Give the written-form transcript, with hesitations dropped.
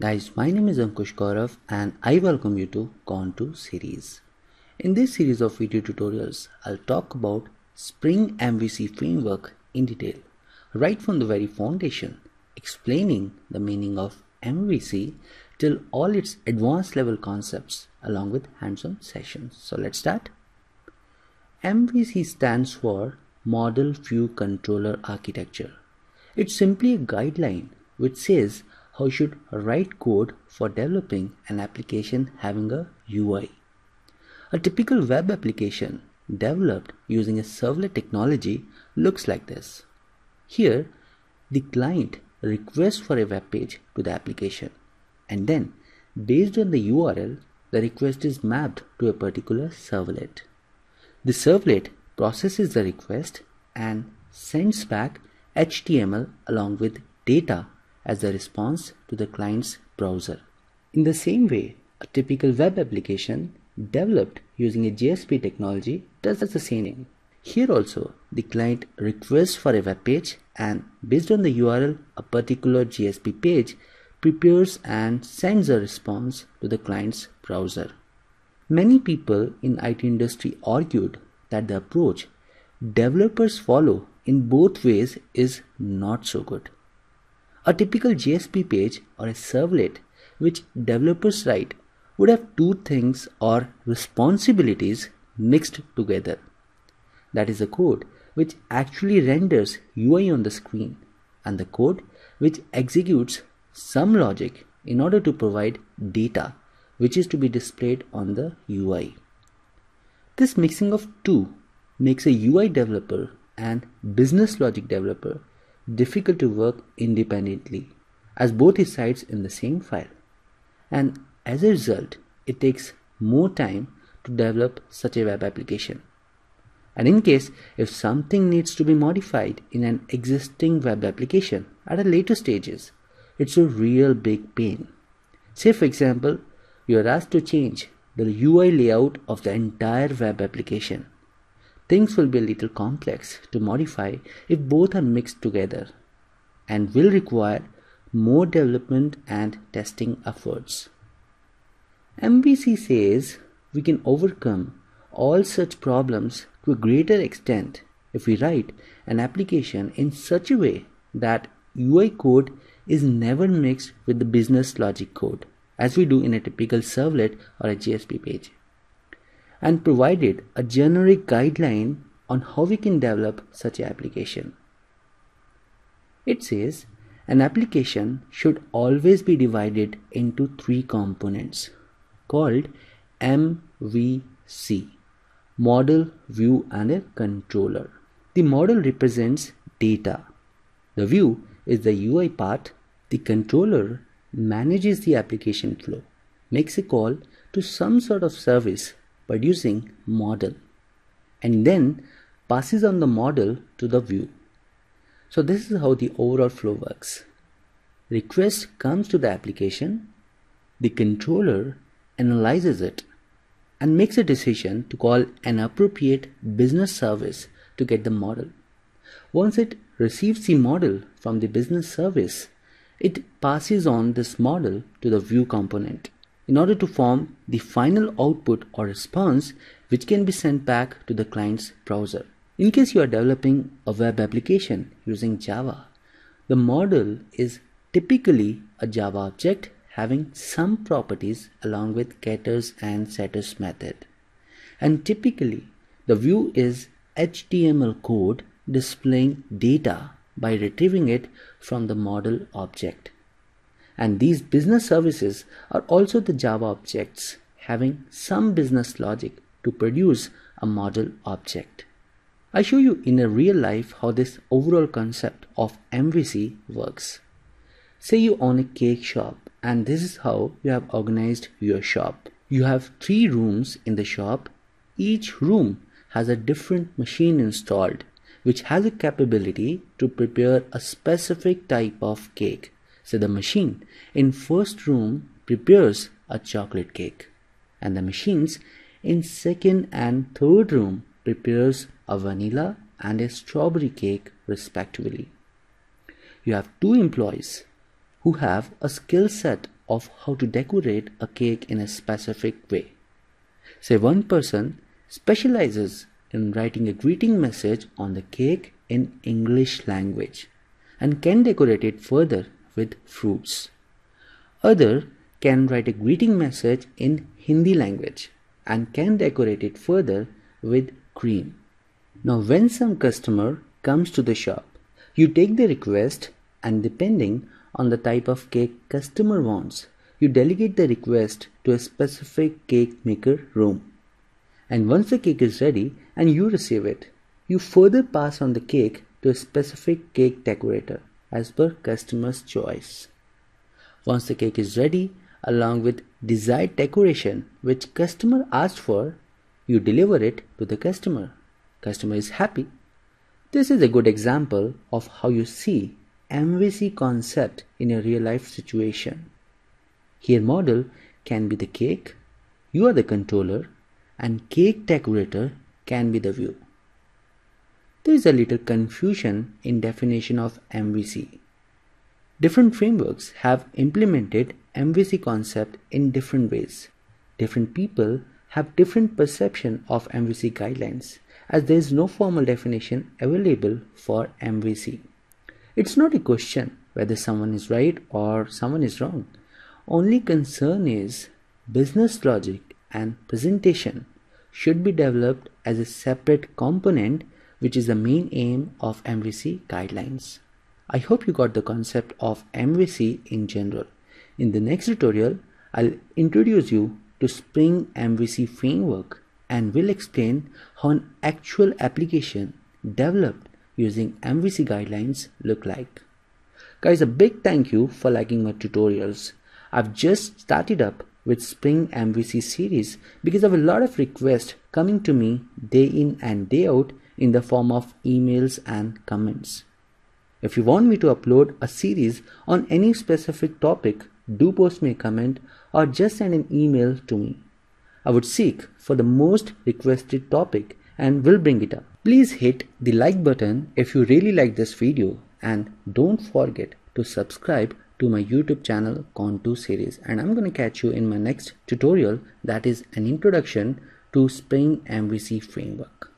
Guys, my name is Ankush Kaurav and I welcome you to Con2 series. In this series of video tutorials, I'll talk about Spring MVC framework in detail, right from the very foundation, explaining the meaning of MVC till all its advanced level concepts along with hands-on sessions. So let's start. MVC stands for Model View Controller Architecture. It's simply a guideline which says how you should write code for developing an application having a UI. A typical web application developed using a servlet technology looks like this. Here, the client requests for a web page to the application, and then based on the URL, the request is mapped to a particular servlet. The servlet processes the request and sends back HTML along with data as the response to the client's browser. In the same way, a typical web application developed using a JSP technology does the same thing. Here also, the client requests for a web page and based on the URL, a particular JSP page prepares and sends a response to the client's browser. Many people in IT industry argued that the approach developers follow in both ways is not so good. A typical JSP page or a servlet which developers write would have two things or responsibilities mixed together. That is the code which actually renders UI on the screen and the code which executes some logic in order to provide data which is to be displayed on the UI. This mixing of two makes a UI developer and business logic developer difficult to work independently as both resides in the same file, and as a result it takes more time to develop such a web application. And in case if something needs to be modified in an existing web application at a later stages, it's a real big pain. Say for example, you are asked to change the UI layout of the entire web application. Things will be a little complex to modify if both are mixed together and will require more development and testing efforts. MVC says we can overcome all such problems to a greater extent if we write an application in such a way that UI code is never mixed with the business logic code as we do in a typical servlet or a JSP page, and provided a generic guideline on how we can develop such an application. It says an application should always be divided into three components called MVC, Model, View and a Controller. The model represents data, the view is the UI part, the controller manages the application flow, makes a call to some sort of service producing model, and then passes on the model to the view. So this is how the overall flow works. Request comes to the application, the controller analyzes it and makes a decision to call an appropriate business service to get the model. Once it receives the model from the business service, it passes on this model to the view component in order to form the final output or response which can be sent back to the client's browser. In case you are developing a web application using Java, the model is typically a Java object having some properties along with getters and setters method. And typically the view is HTML code displaying data by retrieving it from the model object. And these business services are also the Java objects having some business logic to produce a model object. I show you in a real life how this overall concept of MVC works. Say you own a cake shop and this is how you have organized your shop. You have three rooms in the shop. Each room has a different machine installed which has a capability to prepare a specific type of cake. So the machine in first room prepares a chocolate cake and the machines in second and third room prepares a vanilla and a strawberry cake respectively. You have two employees who have a skill set of how to decorate a cake in a specific way. Say one person specializes in writing a greeting message on the cake in English language and can decorate it further with fruits. Other can write a greeting message in Hindi language and can decorate it further with cream. Now, when some customer comes to the shop, you take the request and depending on the type of cake customer wants, you delegate the request to a specific cake maker room. And once the cake is ready and you receive it, you further pass on the cake to a specific cake decorator as per customer's choice. Once the cake is ready, along with desired decoration which customer asked for, you deliver it to the customer. Customer is happy. This is a good example of how you see MVC concept in a real life situation. Here model can be the cake, you are the controller, and cake decorator can be the view. There is a little confusion in definition of MVC. Different frameworks have implemented MVC concept in different ways. Different people have different perception of MVC guidelines, as there is no formal definition available for MVC. It's not a question whether someone is right or someone is wrong. Only concern is business logic and presentation should be developed as a separate component, which is the main aim of MVC guidelines. I hope you got the concept of MVC in general. In the next tutorial, I'll introduce you to Spring MVC framework and will explain how an actual application developed using MVC guidelines look like. Guys, a big thank you for liking my tutorials. I've just started up with Spring MVC series because of a lot of requests coming to me day in and day out in the form of emails and comments. If you want me to upload a series on any specific topic, do post me a comment or just send an email to me. I would seek for the most requested topic and will bring it up. Please hit the like button if you really like this video, and don't forget to subscribe to my YouTube channel Con2 series, and I'm going to catch you in my next tutorial, that is an introduction to Spring MVC framework.